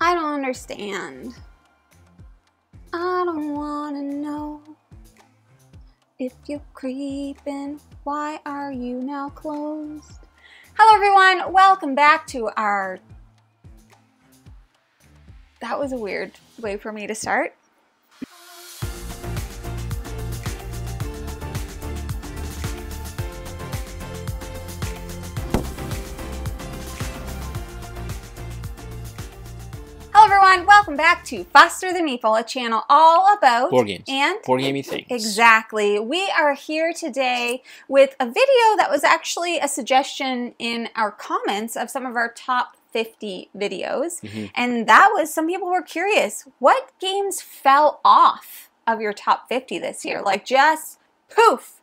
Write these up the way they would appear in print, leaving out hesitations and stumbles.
I don't understand. I don't wanna know if you're creeping. Why are you now closed? Hello everyone, welcome back to our... That was a weird way for me to start. Welcome back to Faster Than Meeple, a channel all about board games and board gaming things. Exactly. We are here today with a video that was actually a suggestion in our comments of some of our top 50 videos. And that was, some people were curious, what games fell off of your top 50 this year? Like just poof,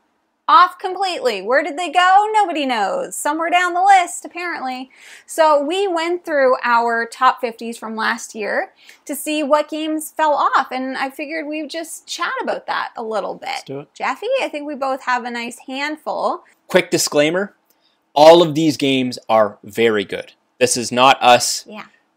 off completely. Where did they go? Nobody knows. Somewhere down the list, apparently. So we went through our top 50s from last year to see what games fell off, and I figured we'd just chat about that a little bit. Let's do it. Jaffe, I think we both have a nice handful. Quick disclaimer, all of these games are very good. This is not us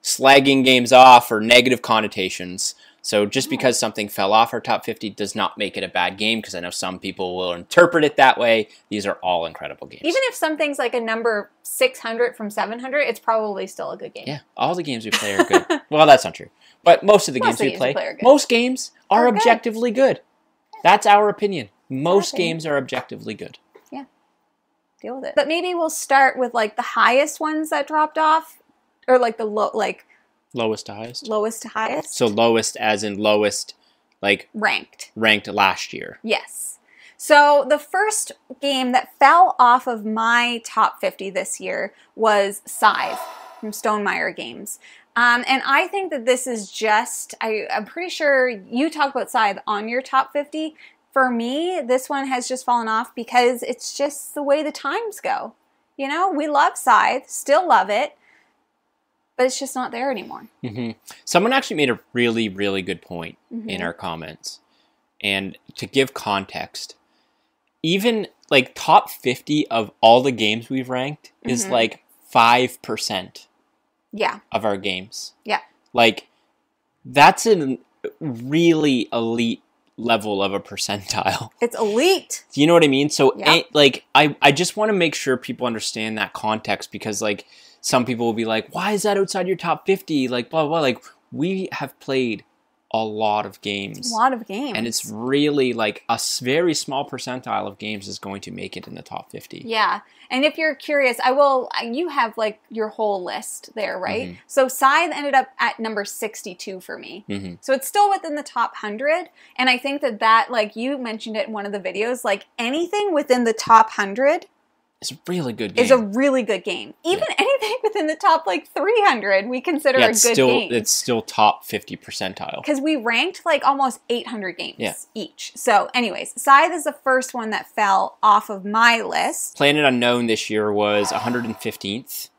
slagging games off or negative connotations. So just because something fell off our top 50 does not make it a bad game, because I know some people will interpret it that way. These are all incredible games. Even if something's like a number 600 from 700, it's probably still a good game. Yeah, all the games we play are good. Well, that's not true. But most of the games we play are good. Most games are objectively good. That's our opinion. Most games are objectively good. Yeah, deal with it. But maybe we'll start with like the highest ones that dropped off, or like the low, like... Lowest to highest? Lowest to highest. So lowest as in lowest, like... Ranked. Ranked last year. Yes. So the first game that fell off of my top 50 this year was Scythe from Stonemaier Games. And I think that this is just... I'm pretty sure you talked about Scythe on your top 50. For me, this one has just fallen off because it's just the way the times go. You know, we love Scythe, still love it. But it's just not there anymore. Someone actually made a really, really good point in our comments. And to give context, even like top 50 of all the games we've ranked is like 5% of our games. Yeah. Like that's a really elite level of a percentile. It's elite. Do you know what I mean? So like I just want to make sure people understand that context, because like some people will be like, why is that outside your top 50? Like, blah, blah, blah. Like, we have played a lot of games. It's a lot of games. And it's really, like, a very small percentile of games is going to make it in the top 50. Yeah. And if you're curious, I will... You have, like, your whole list there, right? So Scythe ended up at number 62 for me. So it's still within the top 100. And I think that that, like, you mentioned it in one of the videos, like, anything within the top 100... It's a really good game. It's a really good game. Even anything within the top, like, 300, we consider a good game. It's still top 50 percentile. Because we ranked, like, almost 800 games each. So, anyways, Scythe is the first one that fell off of my list. Planet Unknown this year was 115th.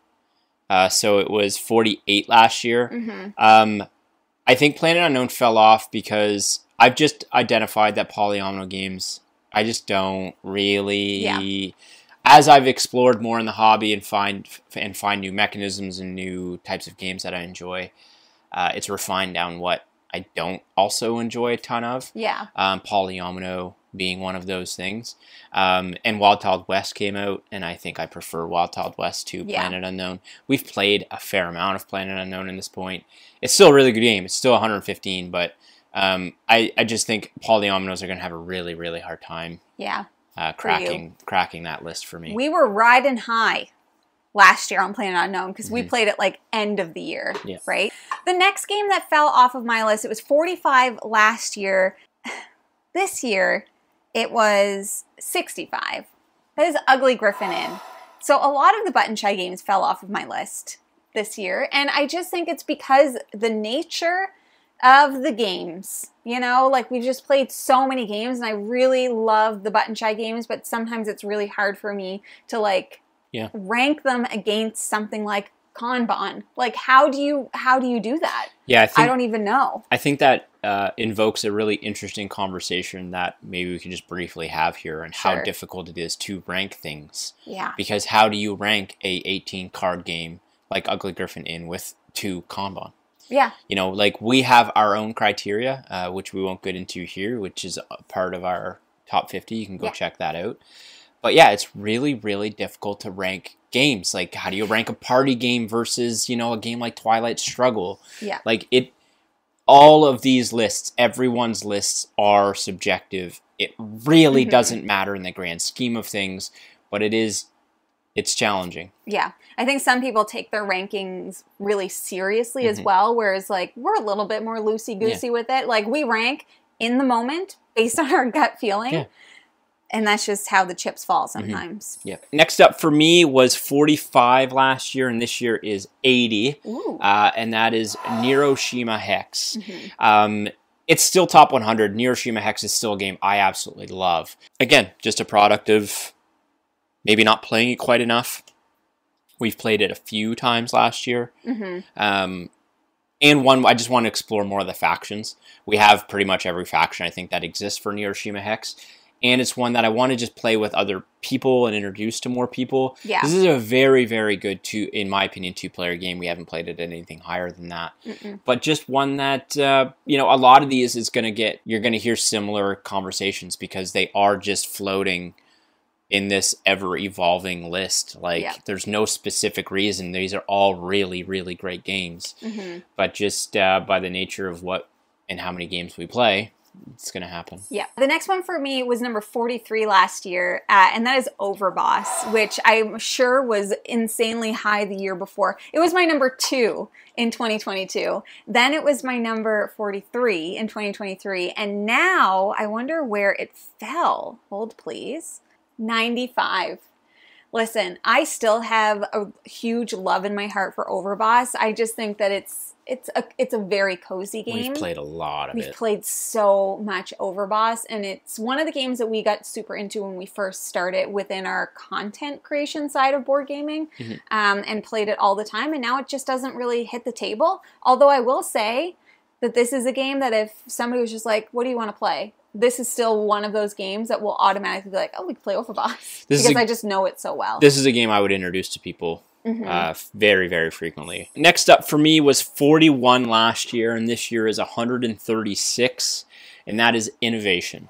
So it was 48 last year. I think Planet Unknown fell off because I've just identified that polyomino games, I just don't really... As I've explored more in the hobby and find new mechanisms and new types of games that I enjoy, it's refined down what I don't also enjoy a ton of. Polyomino being one of those things. And Wild Tiled West came out, and I think I prefer Wild Tiled West to Planet Unknown. We've played a fair amount of Planet Unknown at this point. It's still a really good game. It's still 115, but I just think polyominoes are going to have a really, really hard time. Cracking that list for me. We were riding high last year on Planet Unknown because we played it like end of the year, right? The next game that fell off of my list, it was 45 last year. This year, it was 65. That is Ugly Griffin Inn. So a lot of the Button Shy games fell off of my list this year, and I just think it's because the nature of the games, you know, like we've just played so many games, and I really love the Button Shy games, but sometimes it's really hard for me to like rank them against something like Kanban. Like, how do you do that? Yeah, I don't even know. I think that invokes a really interesting conversation that maybe we can just briefly have here, and how difficult it is to rank things. Yeah, because how do you rank a 18 card game like Ugly Griffin Inn with 2 Kanban? Yeah. You know, like we have our own criteria, which we won't get into here, which is a part of our top 50. You can go check that out. But yeah, it's really, really difficult to rank games. Like, how do you rank a party game versus, you know, a game like Twilight Struggle? Yeah. Like, it, all of these lists, everyone's lists are subjective. It really doesn't matter in the grand scheme of things, but it is, it's challenging. Yeah. I think some people take their rankings really seriously as well, whereas, like, we're a little bit more loosey-goosey with it. Like, we rank in the moment based on our gut feeling. Yeah. And that's just how the chips fall sometimes. Yeah. Next up for me was 45 last year, and this year is 80. And that is Neuroshima Hex. It's still top 100. Neuroshima Hex is still a game I absolutely love. Again, just a product of maybe not playing it quite enough. We've played it a few times last year. And one, I just want to explore more of the factions. We have pretty much every faction, I think, that exists for Neuroshima Hex. And it's one that I want to just play with other people and introduce to more people. Yeah. This is a very, very good, in my opinion, two-player game. We haven't played it at anything higher than that. But just one that, you know, a lot of these is going to get, you're going to hear similar conversations because they are just floating in this ever-evolving list. Like, there's no specific reason. These are all really, really great games. But just by the nature of what and how many games we play, it's going to happen. Yeah. The next one for me was number 43 last year, and that is Overboss, which I'm sure was insanely high the year before. It was my number 2 in 2022. Then it was my number 43 in 2023. And now I wonder where it fell. Hold, please. 95. Listen, I still have a huge love in my heart for Overboss. I just think that it's a very cozy game. We've played a lot of it. We've played so much Overboss, and it's one of the games that we got super into when we first started within our content creation side of board gaming, and played it all the time, and now it just doesn't really hit the table. Although I will say that this is a game that if somebody was just like, what do you want to play? This is still one of those games that will automatically be like, oh, we can play Overboss, because I just know it so well. This is a game I would introduce to people very, very frequently. Next up for me was 41 last year, and this year is 136, and that is Innovation.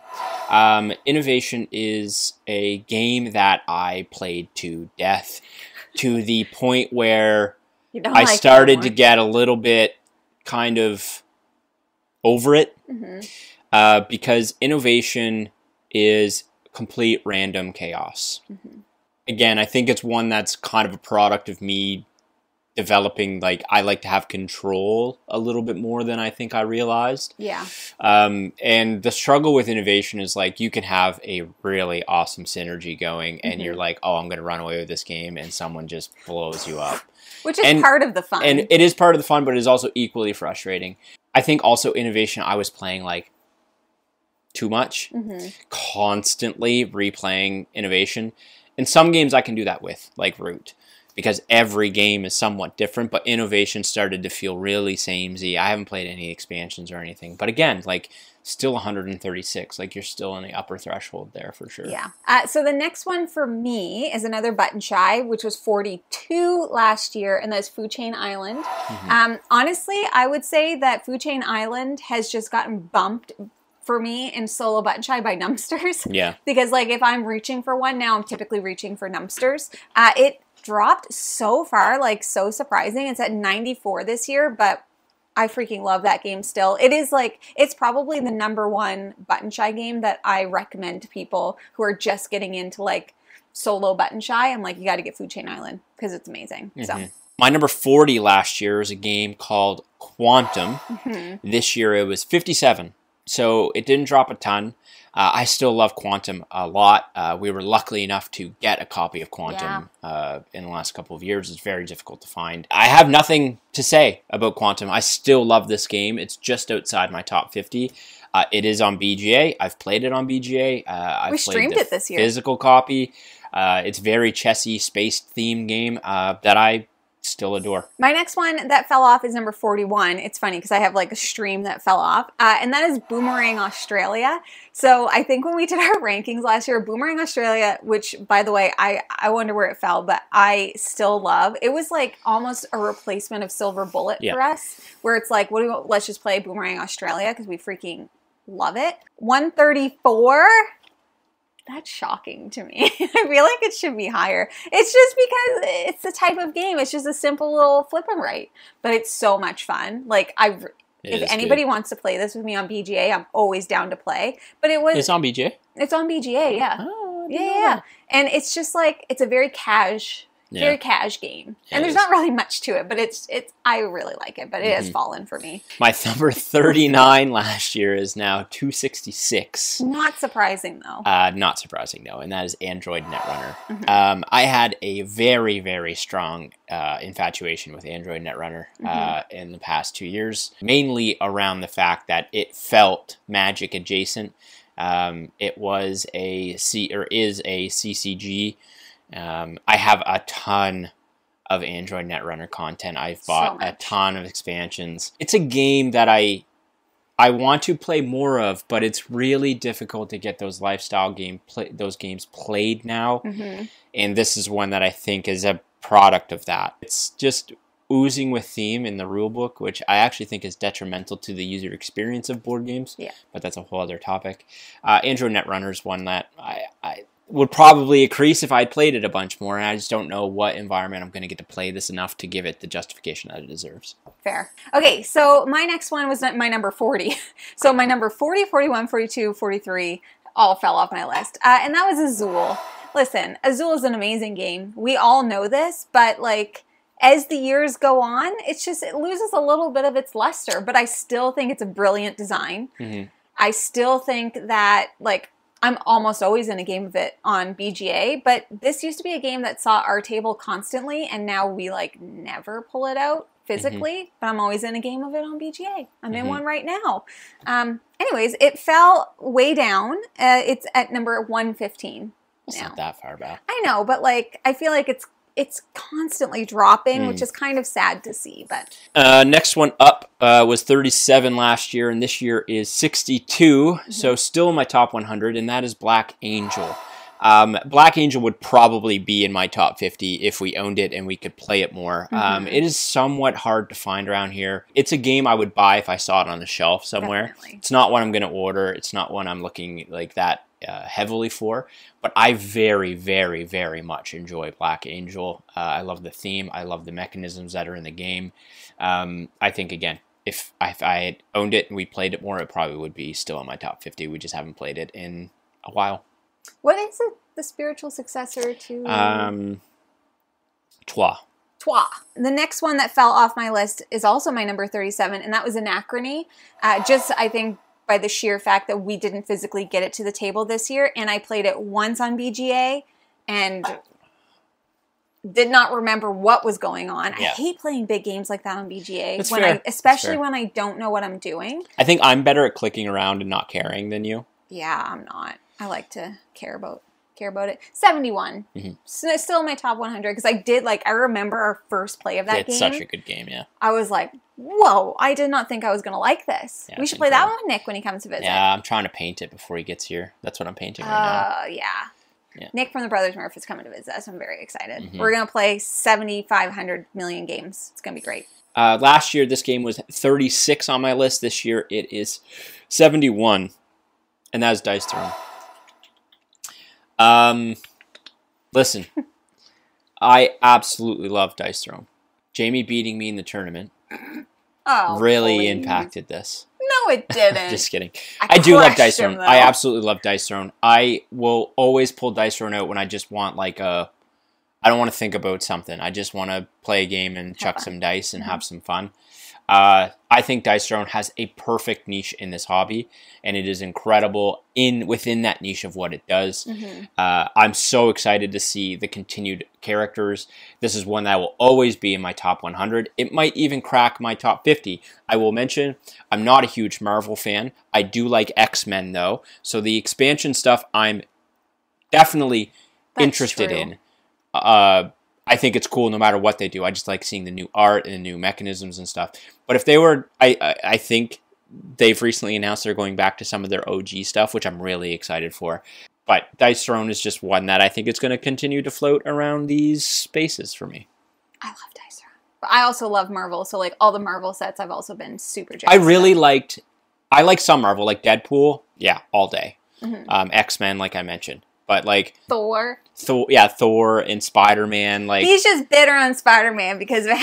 Innovation is a game that I played to death, to the point where I started to get a little bit kind of over it, because Innovation is complete random chaos. Again, I think it's one that's kind of a product of me developing, like, I like to have control a little bit more than I think I realized. Yeah. And the struggle with Innovation is, like, you can have a really awesome synergy going, and you're like, oh, I'm going to run away with this game, and someone just blows you up. Which is part of the fun. And it is part of the fun, but it is also equally frustrating. I think also Innovation, I was playing, like, too much, constantly replaying Innovation. And some games I can do that with, like Root, because every game is somewhat different, but Innovation started to feel really samey. I haven't played any expansions or anything. But again, like, still 136. Like, you're still in the upper threshold there for sure. Yeah. So the next one for me is another Button Shy, which was 42 last year, and that's Food Chain Island. Honestly, I would say that Food Chain Island has just gotten bumped for me in solo Button Shy by Numsters. Yeah. Because, like, if I'm reaching for one now, I'm typically reaching for Numsters. It dropped so far, like, so surprising. It's at 94 this year, but I freaking love that game still. It is, like, it's probably the #1 Button Shy game that I recommend to people who are just getting into, like, solo Button Shy. I'm like, you got to get Food Chain Island because it's amazing. So my number 40 last year was a game called Quantum. This year it was 57. So it didn't drop a ton. I still love Quantum a lot. We were lucky enough to get a copy of Quantum in the last couple of years. It's very difficult to find. I have nothing to say about Quantum. I still love this game. It's just outside my top 50. It is on BGA. I've played it on BGA. We streamed it this year. Physical copy. It's very chessy, space-themed game that I still a door. My next one that fell off is number 41. It's funny because I have like a stream that fell off, and that is Boomerang Australia. So I think when we did our rankings last year, Boomerang Australia, which by the way, I wonder where it fell, but I still love. It was like almost a replacement of Silver Bullet for us, where it's like, what do we, let's just play Boomerang Australia because we freaking love it. 134. That's shocking to me. I feel like it should be higher. It's just because it's the type of game. It's just a simple little flip and write, but it's so much fun. Like if anybody wants to play this with me on BGA, I'm always down to play. But it was. It's on BGA. It's on BGA. Yeah. Oh, yeah. And it's just like it's a very cash, very cash game, and there's not really much to it. But it's I really like it. But it has fallen for me. My number 39 last year is now 266. Not surprising though. Not surprising though, and that is Android Netrunner. I had a very, very strong infatuation with Android Netrunner in the past 2 years, mainly around the fact that it felt Magic adjacent. It was a is a CCG. I have a ton of Android Netrunner content. I've bought a ton of expansions. It's a game that I want to play more of, but it's really difficult to get those lifestyle games played now. And this is one that I think is a product of that. It's just oozing with theme in the rulebook, which I actually think is detrimental to the user experience of board games. But that's a whole other topic. Android Netrunner is one that I would probably increase if I played it a bunch more, and I just don't know what environment I'm going to get to play this enough to give it the justification that it deserves. Fair. Okay, so my next one was my number 40. So my number 40, 41, 42, 43 all fell off my list, and that was Azul. Listen, Azul is an amazing game. We all know this, but like as the years go on, it's just it loses a little bit of its luster, but I still think it's a brilliant design. I still think that like I'm almost always in a game of it on BGA, but this used to be a game that saw our table constantly, and now we like never pull it out physically, but I'm always in a game of it on BGA. I'm in one right now. Anyways, it fell way down. It's at number 115 now. It's not that far back. I know, but like I feel like it's constantly dropping, which is kind of sad to see. But next one up was 37 last year, and this year is 62, so still in my top 100, and that is Black Angel. Black Angel would probably be in my top 50 if we owned it and we could play it more. It is somewhat hard to find around here. It's a game I would buy if I saw it on the shelf somewhere. It's not one I'm going to order. It's not one I'm looking like that heavily for, but I very, very, very much enjoy Black Angel. I love the theme. I love the mechanisms that are in the game. I think, again, if I had owned it and we played it more, it probably would be still in my top 50. We just haven't played it in a while. What is it, the spiritual successor to? Trois. Trois. The next one that fell off my list is also my number 37, and that was Anachrony. Just, I think, by the sheer fact that we didn't physically get it to the table this year, and I played it once on BGA and did not remember what was going on. I hate playing big games like that on BGA, especially when I don't know what I'm doing. I think I'm better at clicking around and not caring than you. Yeah, I'm not. I like to care about it. 71. So still in my top 100 because I did like I remember our first play of that game. It's such a good game, I was like, whoa, I did not think I was going to like this. We should play that one with Nick when he comes to visit. Yeah, I'm trying to paint it before he gets here. That's what I'm painting right now. Yeah. Nick from the Brothers Murph is coming to visit us. I'm very excited. We're going to play 7,500 million games. It's going to be great. Last year, this game was 36 on my list. This year, it is 71. And that is Dice Throne. Listen, I absolutely love Dice Throne. Jamie beating me in the tournament really impacted this. No, it didn't. Just kidding. I do love Dice Throne. I absolutely love Dice Throne. I will always pull Dice Throne out when I just want like a, I don't want to think about something. I just want to play a game and chuck some dice and have some fun. I think Dice Throne has a perfect niche in this hobby, and it is incredible within that niche of what it does. I'm so excited to see the continued characters. This is one that will always be in my top 100. It might even crack my top 50. I will mention I'm not a huge Marvel fan. I do like X-Men though, so the expansion stuff I'm definitely interested in. I think it's cool no matter what they do. I just like seeing the new art and the new mechanisms and stuff. But if they were, I think they've recently announced they're going back to some of their OG stuff, which I'm really excited for. But Dice Throne is just one that I think it's going to continue to float around these spaces for me. I love Dice Throne. But I also love Marvel, so like all the Marvel sets I've also been super jazzed about. I really liked, I like some Marvel, like Deadpool, yeah, all day. Mm-hmm. X-Men, like I mentioned. But like Thor, yeah, Thor and Spider-Man. Like he's just bitter on Spider-Man because of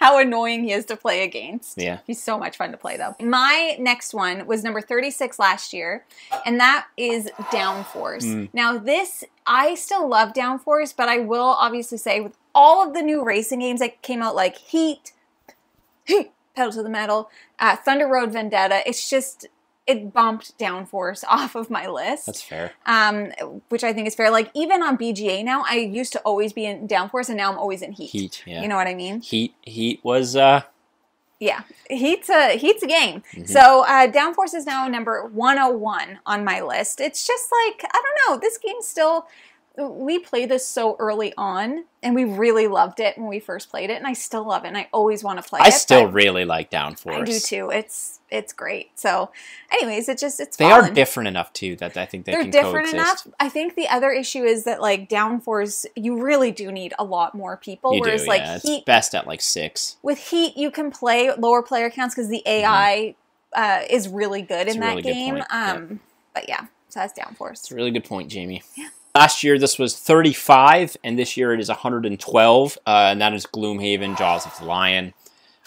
how annoying he is to play against. Yeah, he's so much fun to play though. My next one was number 36 last year, and that is Downforce. Mm. Now this, I still love Downforce, but I will obviously say with all of the new racing games that came out, like Heat, Pedal to the Metal, Thunder Road Vendetta, it's just. It bumped Downforce off of my list. That's fair. Which I think is fair. Like, even on BGA now, I used to always be in Downforce, and now I'm always in Heat. Heat, yeah. You know what I mean? Heat was, Yeah. Heat's a game. Mm-hmm. So, Downforce is now number 101 on my list. It's just like, I don't know, this game still... We played this so early on, and we really loved it when we first played it, and I still love it, and I always want to play it. I still really like Downforce. I do too. It's great. So, anyways, it's they are different enough too that I think they can coexist. They're different enough. I think the other issue is that like Downforce, you really do need a lot more people. You whereas do, like yeah. Heat, it's best at like 6. With Heat, you can play lower player counts because the AI is really good in that game. Yep. But yeah, so that's Downforce. It's a really good point, Jamie. Yeah. Last year, this was 35, and this year it is 112, and that is Gloomhaven, Jaws of the Lion.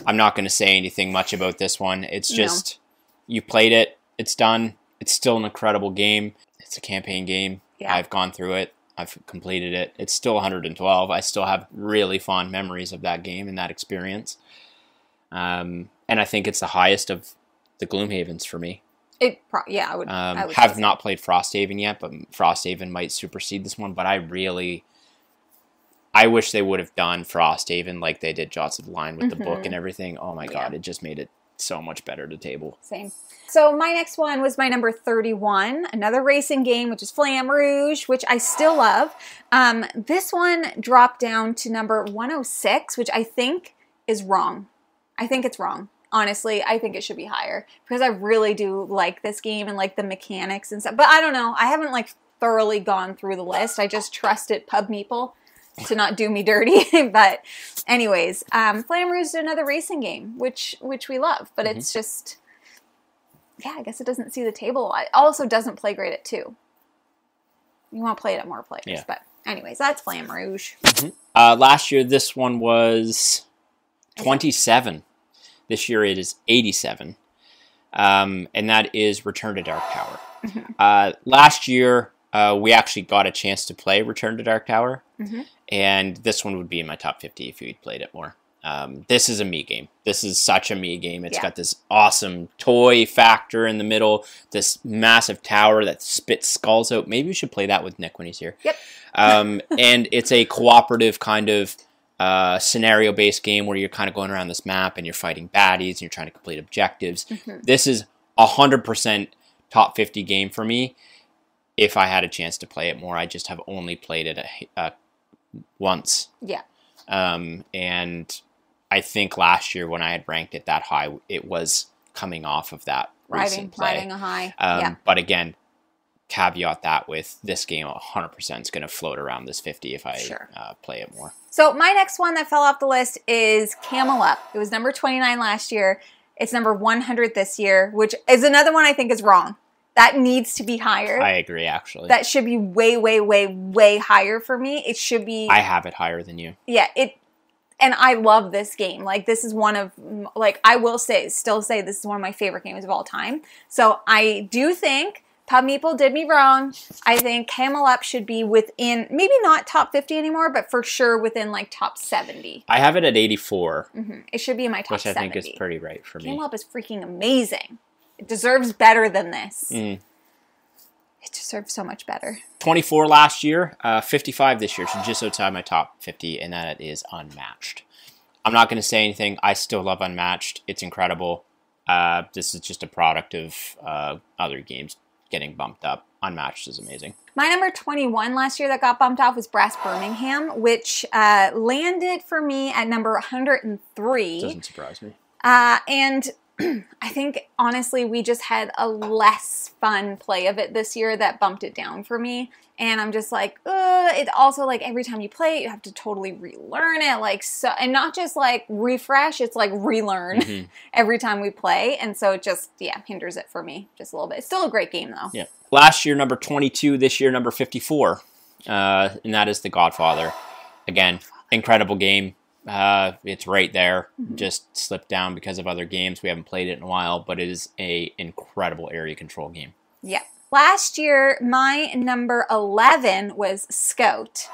I'm not going to say anything much about this one. It's just, you played it, it's done, it's still an incredible game. It's a campaign game. Yeah. I've gone through it. I've completed it. It's still 112. I still have really fond memories of that game and that experience. And I think it's the highest of the Gloomhavens for me. Yeah, I would have not played Frost Haven yet, but Frost Haven might supersede this one. But I wish they would have done Frost Haven like they did Jaws of the Lion with the book and everything. Oh my God, it just made it so much better to table. Same. So my next one was my number 31, another racing game, which is Flamme Rouge, which I still love. This one dropped down to number 106, which I think is wrong. I think it's wrong. Honestly, I think it should be higher because I really do like this game and like the mechanics and stuff. But I don't know. I haven't like thoroughly gone through the list. I just trusted Pub Meeple to not do me dirty. But anyways, Flamme Rouge is another racing game, which we love. But it's just, yeah, I guess it doesn't see the table a lot. It also doesn't play great at 2. You want to play it at more players. Yeah. But anyways, that's Flamme Rouge. Last year, this one was 27. This year it is 87, and that is Return to Dark Tower. Last year, we actually got a chance to play Return to Dark Tower, and this one would be in my top 50 if we'd played it more. This is a me game. This is such a me game. It's got this awesome toy factor in the middle, this massive tower that spits skulls out. Maybe we should play that with Nick when he's here. Yep. And it's a cooperative kind of... scenario-based game where you're kind of going around this map and you're fighting baddies and you're trying to complete objectives. This is 100% top 50 game for me. If I had a chance to play it more, I just have only played it once. Yeah. And I think last year when I had ranked it that high, it was coming off of that recent play. Riding a high. But again, caveat that with this game 100% is going to float around this 50 if I play it more. So my next one that fell off the list is Camel Up. It was number 29 last year. It's number 100 this year, which is another one I think is wrong. That needs to be higher. I agree, actually. That should be way, way, way, way higher for me. It should be... I have it higher than you. Yeah, it... And I love this game. Like, this is one of, like, I will say, still say this is one of my favorite games of all time. So I do think... Pub Meeple did me wrong. I think Camel Up should be within, maybe not top 50 anymore, but for sure within like top 70. I have it at 84. It should be in my top 70. Which I think is pretty right for me. Camel Up is freaking amazing. It deserves better than this. It deserves so much better. 24 last year, 55 this year. So just outside my top 50, and that is Unmatched. I'm not going to say anything. I still love Unmatched. It's incredible. This is just a product of other games getting bumped up. Unmatched is amazing. My number 21 last year that got bumped off was Brass Birmingham, which landed for me at number 103. Doesn't surprise me. And I think, honestly, we just had a less fun play of it this year that bumped it down for me. And I'm just like, ugh. It also, like, every time you play it, you have to totally relearn it. Like, so, and not just, like, refresh. It's, like, relearn every time we play. And so it just, yeah, hinders it for me just a little bit. It's still a great game, though. Yeah. Last year, number 22. This year, number 54. And that is The Godfather. Again, incredible game. It's right there, just slipped down because of other games. We haven't played it in a while, but it is an incredible area control game. Yeah. Last year, my number 11 was Scout,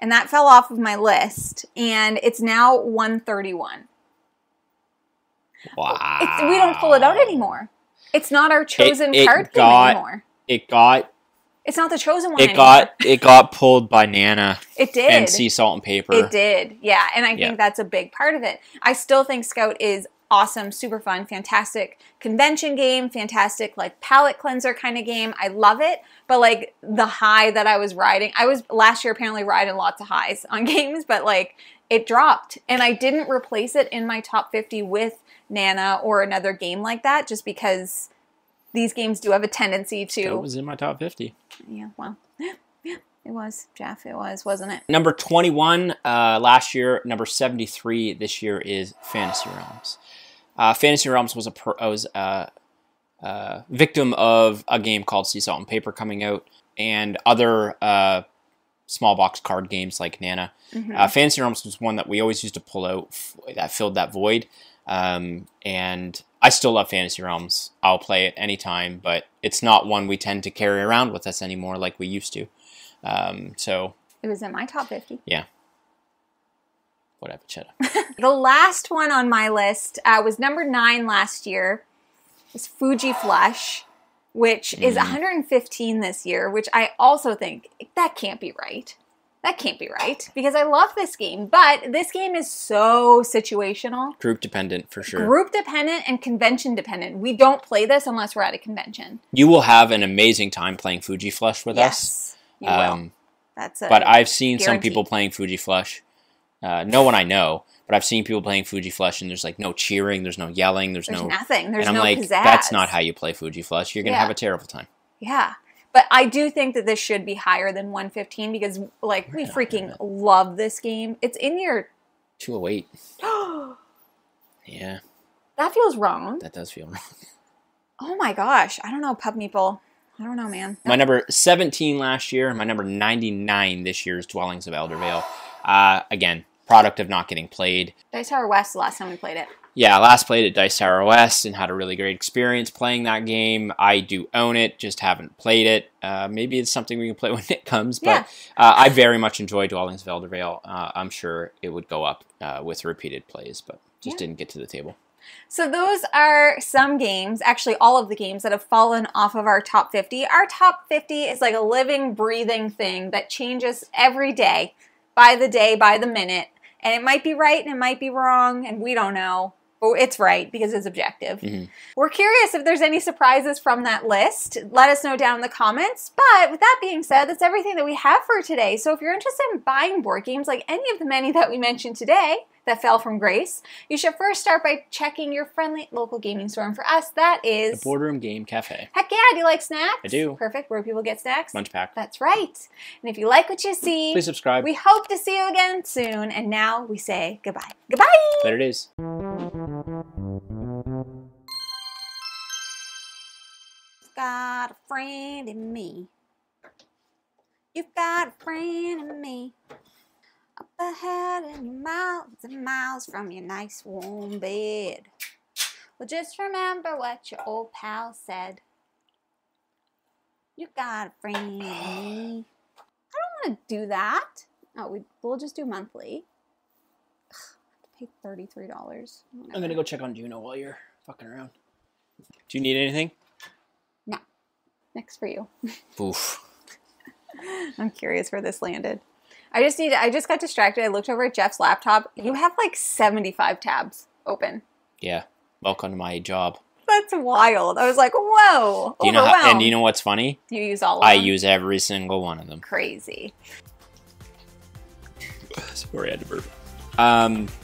and that fell off of my list, and it's now 131. Wow. We don't pull it out anymore. It's not our chosen card game anymore. It's not the chosen one anymore. It got pulled by Nana. It did. And Sea Salt and Paper. It did. Yeah, and I think that's a big part of it. I still think Scout is awesome, super fun, fantastic convention game, fantastic like palate cleanser kind of game. I love it. But like the high that I was riding, I was last year apparently riding lots of highs on games, but like it dropped. And I didn't replace it in my top 50 with Nana or another game like that, just because these games do have a tendency to... It was in my top 50. Yeah, well, yeah, it was, Jeff. It was, wasn't it? Number 21 last year, number 73 this year is Fantasy Realms. Fantasy Realms was a victim of a game called Sea Salt and Paper coming out and other small box card games like Nana. Fantasy Realms was one that we always used to pull out that filled that void. And I still love Fantasy Realms. I'll play it anytime, but it's not one we tend to carry around with us anymore like we used to. So it was in my top 50. Yeah. Whatever, cheddar. The last one on my list was number 9 last year. It's Fuji Flush, which is 115 this year, which I also think, that can't be right. That can't be right, because I love this game, but this game is so situational. Group dependent, for sure. Group dependent and convention dependent. We don't play this unless we're at a convention. You will have an amazing time playing Fuji Flush with us. Yes, you will. That's a But I've seen guarantee. Some people playing Fuji Flush. No one I know, but I've seen people playing Fuji Flush, and there's like no cheering, there's no yelling, there's no nothing. There's no pizzazz. And I'm like, that's not how you play Fuji Flush. You're going to have a terrible time. Yeah. But I do think that this should be higher than 115 because, like, we freaking love this game. It's in your... 208. Yeah. That feels wrong. That does feel wrong. Oh, my gosh. I don't know, Pub Meeple. I don't know, man. My number 17 last year, my number 99 this year is Dwellings of Eldervale. Again, product of not getting played. Dice Tower West, the last time we played it. Yeah, last played at Dice Tower West and had a really great experience playing that game. I do own it, just haven't played it. Maybe it's something we can play when Nick comes, but I very much enjoy Dwellings of Eldervale. I'm sure it would go up with repeated plays, but just didn't get to the table. So those are some games, actually all of the games that have fallen off of our top 50. Our top 50 is like a living, breathing thing that changes every day, by the day, by the minute. And it might be right and it might be wrong, and we don't know. Oh, it's right because it's objective. We're curious if there's any surprises from that list. Let us know down in the comments. But with that being said, that's everything that we have for today. So if you're interested in buying board games like any of the many that we mentioned today that fell from grace, you should first start by checking your friendly local gaming store. And for us, that is... The Boardroom Game Cafe. Heck yeah, do you like snacks? I do. Perfect, where people get snacks. Lunch pack. That's right. And if you like what you see... Please subscribe. We hope to see you again soon. And now we say goodbye. Goodbye! There it is. Got a friend in me. You've got a friend in me. Up ahead and miles and miles from your nice warm bed. Well, just remember what your old pal said. You got a friend in me. I don't want to do that. Oh, we'll just do monthly. Ugh, I have to pay $33. I'm going to go check on Juno while you're fucking around. Do you need anything? Next for you. Oof. I'm curious where this landed. I just got distracted. I looked over at Jeff's laptop. You have like 75 tabs open. Yeah. Welcome to my job. That's wild. I was like, whoa, overwhelmed. And you know what's funny? You use all of them? I use every single one of them. Crazy. Sorry, I had to burp.